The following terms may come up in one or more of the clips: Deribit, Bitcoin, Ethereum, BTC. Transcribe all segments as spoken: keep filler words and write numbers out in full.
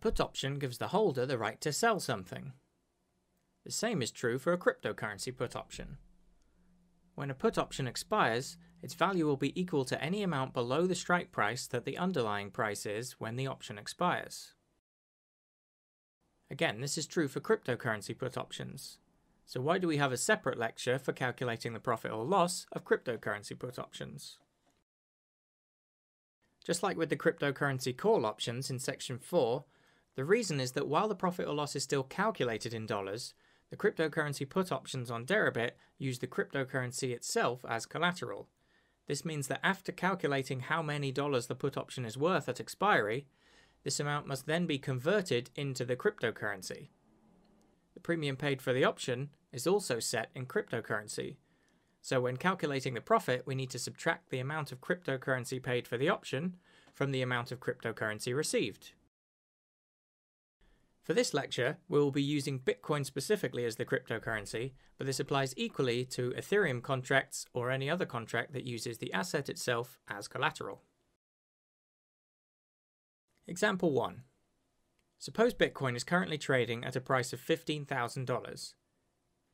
put option gives the holder the right to sell something. The same is true for a cryptocurrency put option. When a put option expires, its value will be equal to any amount below the strike price that the underlying price is when the option expires. Again, this is true for cryptocurrency put options. So why do we have a separate lecture for calculating the profit or loss of cryptocurrency put options? Just like with the cryptocurrency call options in section four, the reason is that while the profit or loss is still calculated in dollars, the cryptocurrency put options on Deribit use the cryptocurrency itself as collateral. This means that after calculating how many dollars the put option is worth at expiry, this amount must then be converted into the cryptocurrency. The premium paid for the option is also set in cryptocurrency. So when calculating the profit, we need to subtract the amount of cryptocurrency paid for the option from the amount of cryptocurrency received. For this lecture, we will be using Bitcoin specifically as the cryptocurrency, but this applies equally to Ethereum contracts or any other contract that uses the asset itself as collateral. Example one. Suppose Bitcoin is currently trading at a price of fifteen thousand dollars.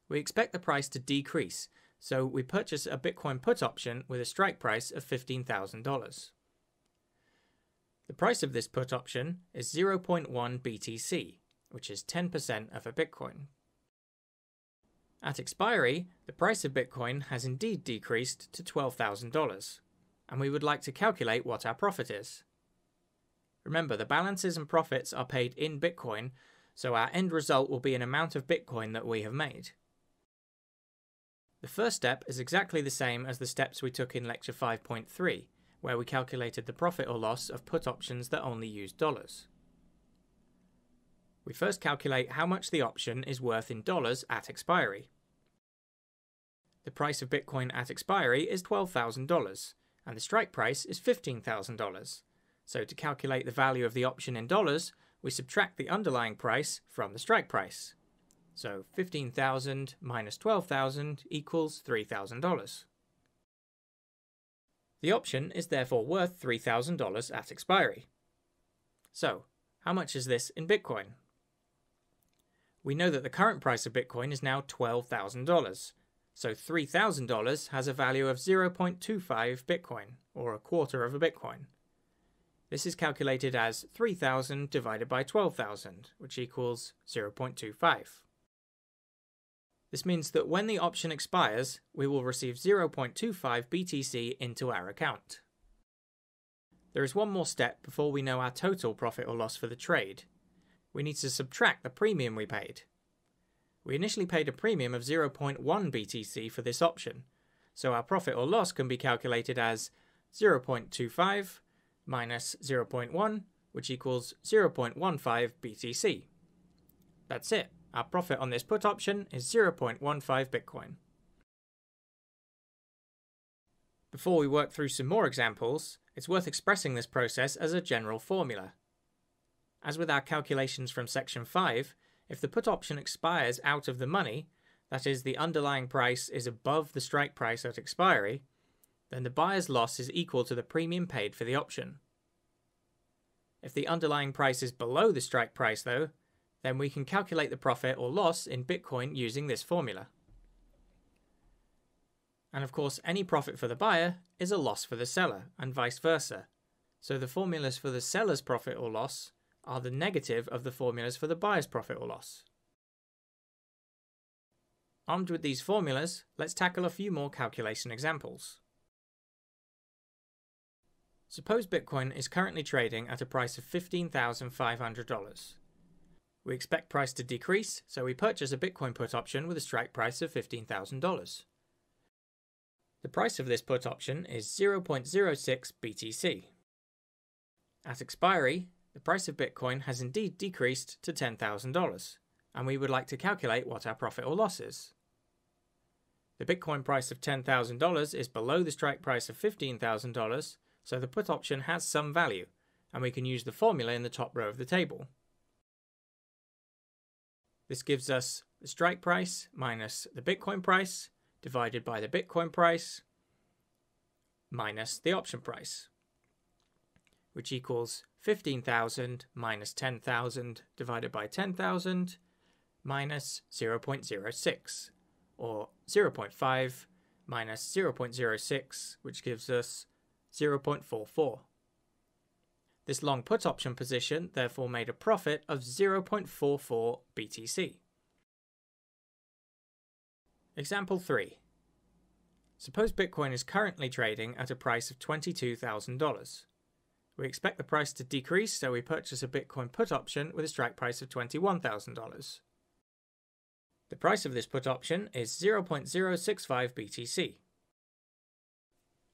We expect the price to decrease, so we purchase a Bitcoin put option with a strike price of fifteen thousand dollars. The price of this put option is zero point one B T C. which is ten percent of a Bitcoin. At expiry, the price of Bitcoin has indeed decreased to twelve thousand dollars, and we would like to calculate what our profit is. Remember, the balances and profits are paid in Bitcoin, so our end result will be an amount of Bitcoin that we have made. The first step is exactly the same as the steps we took in lecture five point three, where we calculated the profit or loss of put options that only use dollars. We first calculate how much the option is worth in dollars at expiry. The price of Bitcoin at expiry is twelve thousand dollars, and the strike price is fifteen thousand dollars. So to calculate the value of the option in dollars, we subtract the underlying price from the strike price. So fifteen thousand dollars minus twelve thousand dollars equals three thousand dollars. The option is therefore worth three thousand dollars at expiry. So, how much is this in Bitcoin? We know that the current price of Bitcoin is now twelve thousand dollars, so three thousand dollars has a value of zero point two five Bitcoin, or a quarter of a Bitcoin. This is calculated as three thousand divided by twelve thousand, which equals zero point two five. This means that when the option expires, we will receive zero point two five B T C into our account. There is one more step before we know our total profit or loss for the trade. We need to subtract the premium we paid. We initially paid a premium of zero point one B T C for this option, so our profit or loss can be calculated as zero point two five minus zero point one, which equals zero point one five B T C. That's it. Our profit on this put option is zero point one five Bitcoin. Before we work through some more examples, it's worth expressing this process as a general formula. As with our calculations from section five, if the put option expires out of the money, that is, the underlying price is above the strike price at expiry, then the buyer's loss is equal to the premium paid for the option. If the underlying price is below the strike price, though, then we can calculate the profit or loss in Bitcoin using this formula. And of course, any profit for the buyer is a loss for the seller, and vice versa. So the formulas for the seller's profit or loss are the negative of the formulas for the buyer's profit or loss. Armed with these formulas, let's tackle a few more calculation examples. Suppose Bitcoin is currently trading at a price of fifteen thousand five hundred dollars. We expect price to decrease, so we purchase a Bitcoin put option with a strike price of fifteen thousand dollars. The price of this put option is zero point zero six B T C. At expiry, the price of Bitcoin has indeed decreased to ten thousand dollars, and we would like to calculate what our profit or loss is. The Bitcoin price of ten thousand dollars is below the strike price of fifteen thousand dollars, so the put option has some value, and we can use the formula in the top row of the table. This gives us the strike price minus the Bitcoin price, divided by the Bitcoin price minus the option price. which equals fifteen thousand minus ten thousand divided by ten thousand minus zero point zero six, or zero point five minus zero point zero six, which gives us zero point four four. This long put option position therefore made a profit of zero point four four B T C. Example three. Suppose Bitcoin is currently trading at a price of twenty-two thousand dollars. We expect the price to decrease, so we purchase a Bitcoin put option with a strike price of twenty-one thousand dollars. The price of this put option is zero point zero six five B T C.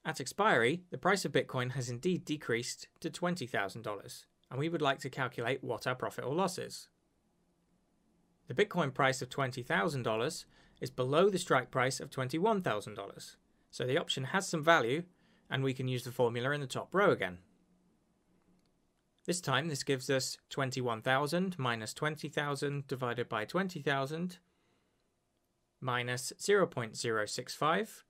At expiry, the price of Bitcoin has indeed decreased to twenty thousand dollars, and we would like to calculate what our profit or loss is. The Bitcoin price of twenty thousand dollars is below the strike price of twenty-one thousand dollars, so the option has some value, and we can use the formula in the top row again. This time this gives us twenty-one thousand minus twenty thousand divided by twenty thousand minus zero point zero six five,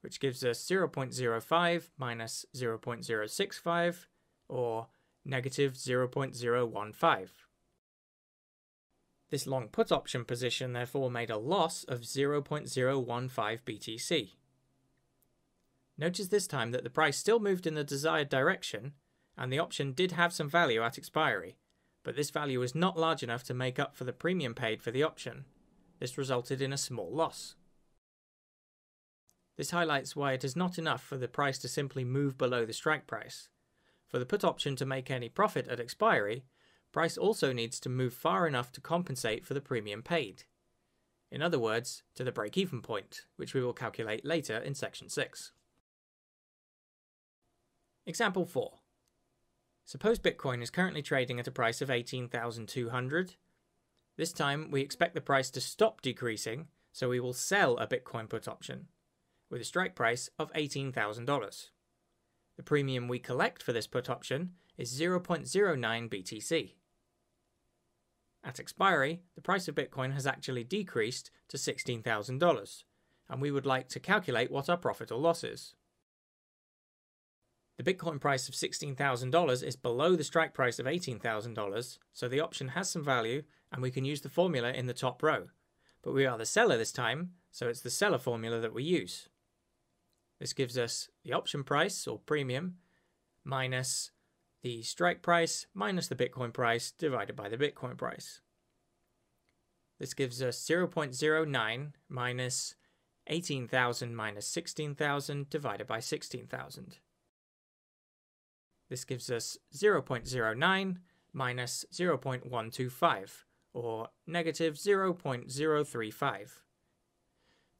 which gives us zero point zero five minus zero point zero six five, or negative zero point zero one five. This long put option position therefore made a loss of zero point zero one five B T C. Notice this time that the price still moved in the desired direction, and the option did have some value at expiry, but this value was not large enough to make up for the premium paid for the option. This resulted in a small loss. This highlights why it is not enough for the price to simply move below the strike price. For the put option to make any profit at expiry, price also needs to move far enough to compensate for the premium paid. In other words, to the break-even point, which we will calculate later in section six. Example four. Suppose Bitcoin is currently trading at a price of eighteen thousand two hundred dollars. This time we expect the price to stop decreasing, so we will sell a Bitcoin put option with a strike price of eighteen thousand dollars. The premium we collect for this put option is zero point zero nine B T C. At expiry, the price of Bitcoin has actually decreased to sixteen thousand dollars, and we would like to calculate what our profit or loss is. The Bitcoin price of sixteen thousand dollars is below the strike price of eighteen thousand dollars, so the option has some value, and we can use the formula in the top row. But we are the seller this time, so it's the seller formula that we use. This gives us the option price, or premium, minus the strike price, minus the Bitcoin price, divided by the Bitcoin price. This gives us zero point zero nine minus eighteen thousand minus sixteen thousand divided by sixteen thousand. This gives us zero point zero nine minus zero point one two five, or negative zero point zero three five.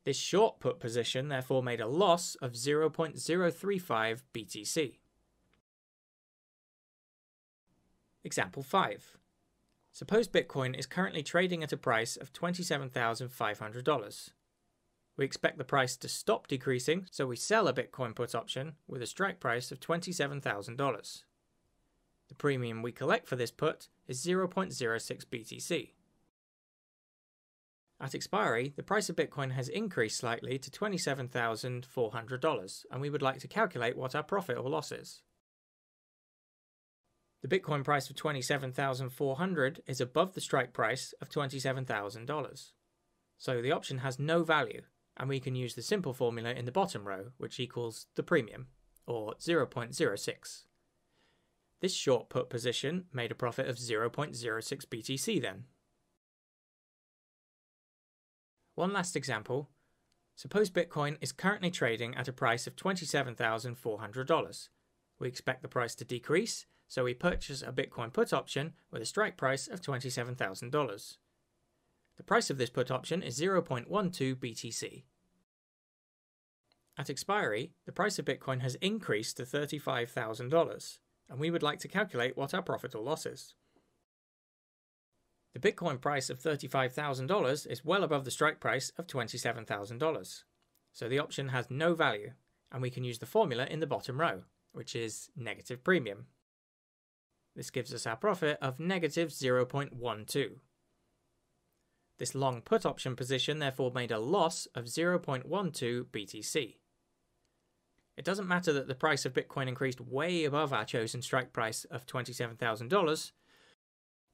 This short put position therefore made a loss of zero point zero three five B T C. Example five. Suppose Bitcoin is currently trading at a price of twenty-seven thousand five hundred dollars. We expect the price to stop decreasing, so we sell a Bitcoin put option with a strike price of twenty-seven thousand dollars. The premium we collect for this put is zero point zero six B T C. At expiry, the price of Bitcoin has increased slightly to twenty-seven thousand four hundred dollars, and we would like to calculate what our profit or loss is. The Bitcoin price of twenty-seven thousand four hundred dollars is above the strike price of twenty-seven thousand dollars. So the option has no value, and we can use the simple formula in the bottom row, which equals the premium, or zero point zero six. This short put position made a profit of zero point zero six B T C then. One last example. Suppose Bitcoin is currently trading at a price of twenty-seven thousand four hundred dollars. We expect the price to decrease, so we purchase a Bitcoin put option with a strike price of twenty-seven thousand dollars. The price of this put option is zero point one two B T C. At expiry, the price of Bitcoin has increased to thirty-five thousand dollars, and we would like to calculate what our profit or loss is. The Bitcoin price of thirty-five thousand dollars is well above the strike price of twenty-seven thousand dollars, so the option has no value, and we can use the formula in the bottom row, which is negative premium. This gives us our profit of negative zero point one two. This long put option position therefore made a loss of zero point one two B T C. It doesn't matter that the price of Bitcoin increased way above our chosen strike price of twenty-seven thousand dollars.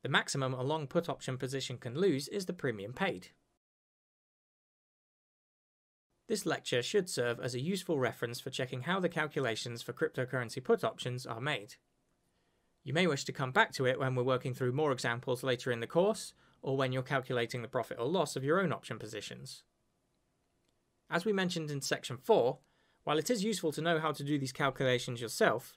The maximum a long put option position can lose is the premium paid. This lecture should serve as a useful reference for checking how the calculations for cryptocurrency put options are made. You may wish to come back to it when we're working through more examples later in the course, or when you're calculating the profit or loss of your own option positions. As we mentioned in section four, while it is useful to know how to do these calculations yourself,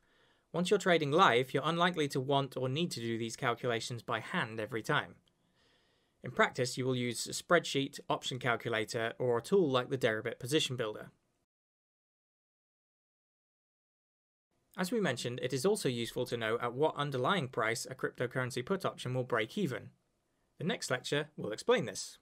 once you're trading live, you're unlikely to want or need to do these calculations by hand every time. In practice, you will use a spreadsheet, option calculator, or a tool like the Deribit Position Builder. As we mentioned, it is also useful to know at what underlying price a cryptocurrency put option will break even. The next lecture will explain this.